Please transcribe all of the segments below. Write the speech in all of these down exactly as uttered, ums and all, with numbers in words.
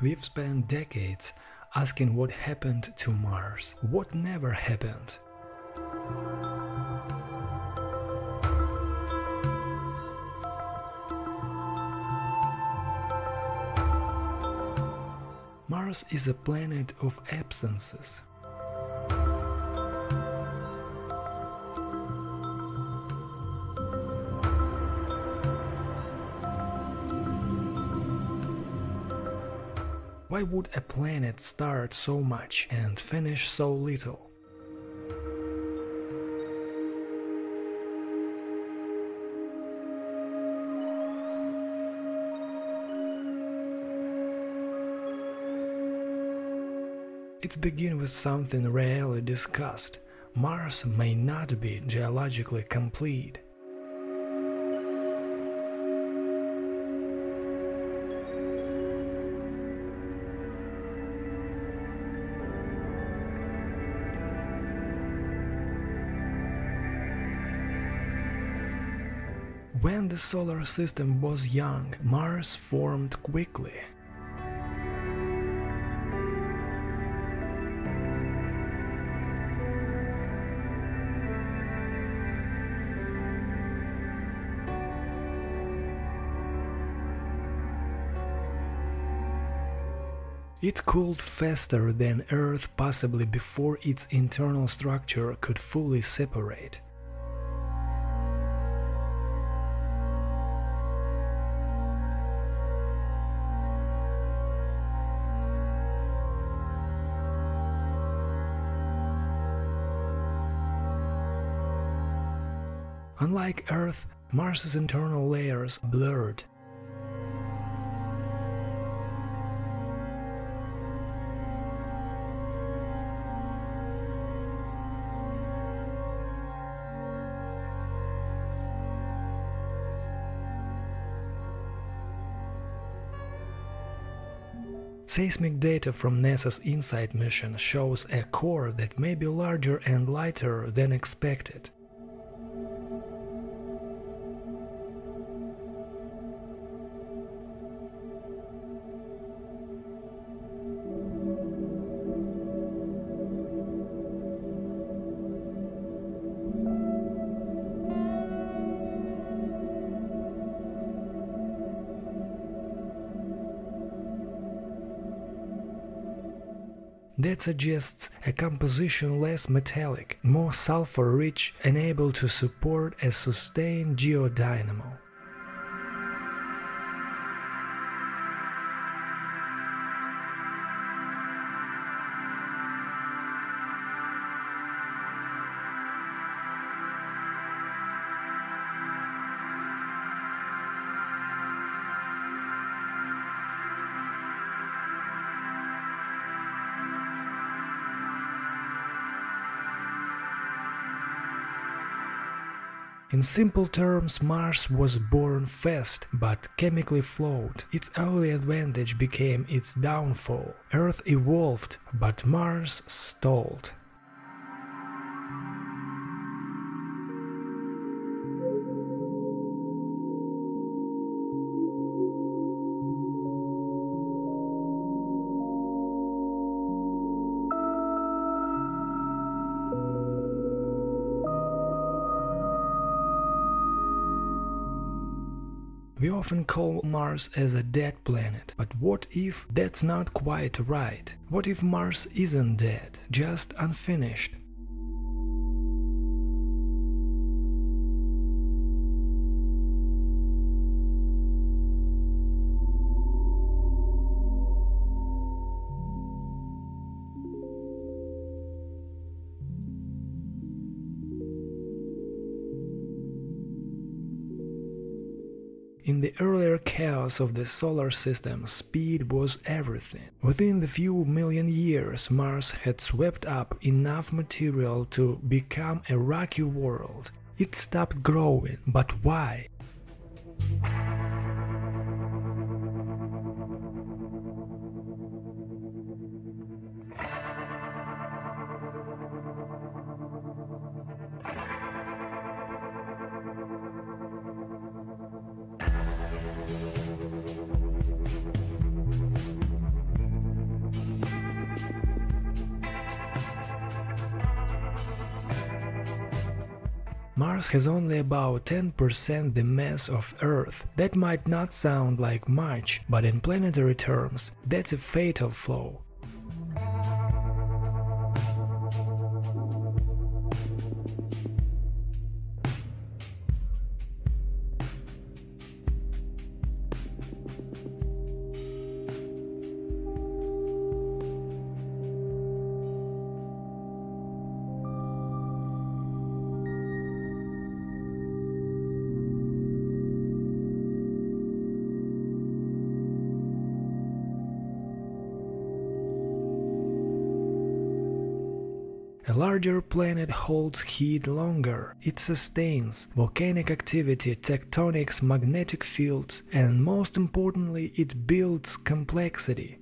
We've spent decades asking what happened to Mars, what never happened. Mars is a planet of absences. Why would a planet start so much and finish so little? Let's begin with something rarely discussed. Mars may not be geologically complete. When the solar system was young, Mars formed quickly. It cooled faster than Earth possibly before its internal structure could fully separate. Unlike Earth, Mars's internal layers blurred. Seismic data from NASA's InSight mission shows a core that may be larger and lighter than expected. That suggests a composition less metallic, more sulfur-rich and able to support a sustained geodynamo. In simple terms, Mars was born fast, but chemically flawed. Its early advantage became its downfall. Earth evolved, but Mars stalled. We often call Mars as a dead planet, but what if that's not quite right? What if Mars isn't dead, just unfinished? In the earlier chaos of the solar system, speed was everything. Within the few million years, Mars had swept up enough material to become a rocky world. It stopped growing, but why? Mars has only about ten percent the mass of Earth. That might not sound like much, but in planetary terms, that's a fatal flaw. A larger planet holds heat longer, it sustains volcanic activity, tectonics, magnetic fields, and most importantly, it builds complexity.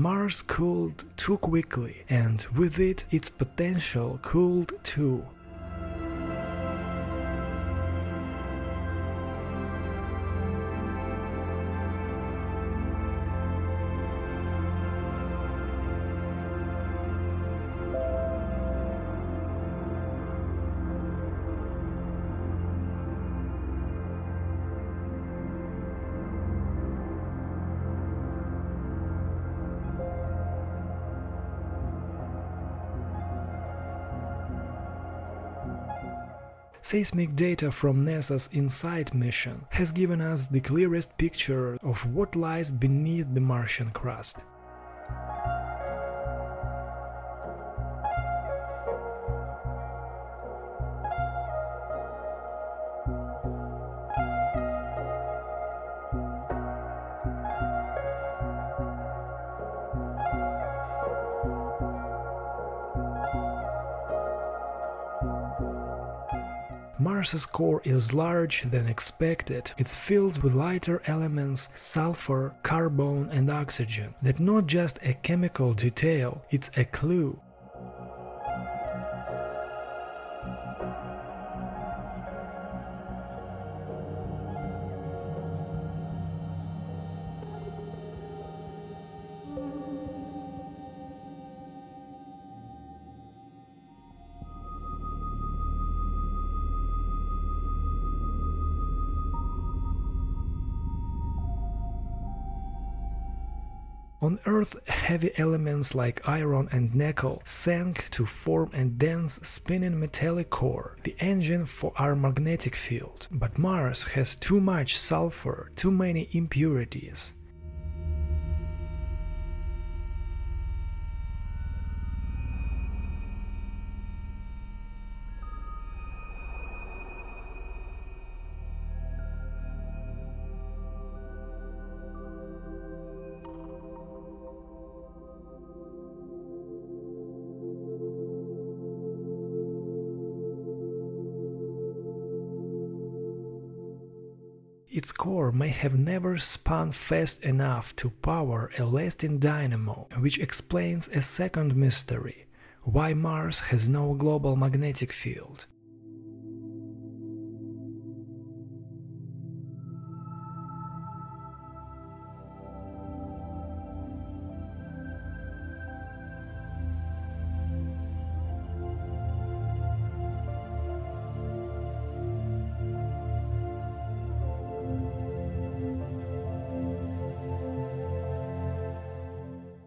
Mars cooled too quickly, and with it, its potential cooled too. Seismic data from NASA's InSight mission has given us the clearest picture of what lies beneath the Martian crust. Mars's core is larger than expected. It's filled with lighter elements, sulfur, carbon and oxygen. That's not just a chemical detail, it's a clue. On Earth, heavy elements like iron and nickel sank to form a dense spinning metallic core, the engine for our magnetic field. But Mars has too much sulfur, too many impurities. Its core may have never spun fast enough to power a lasting dynamo, which explains a second mystery – why Mars has no global magnetic field.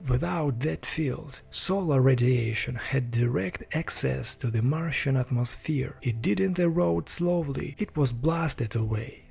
Without that field, solar radiation had direct access to the Martian atmosphere. It didn't erode slowly, it was blasted away.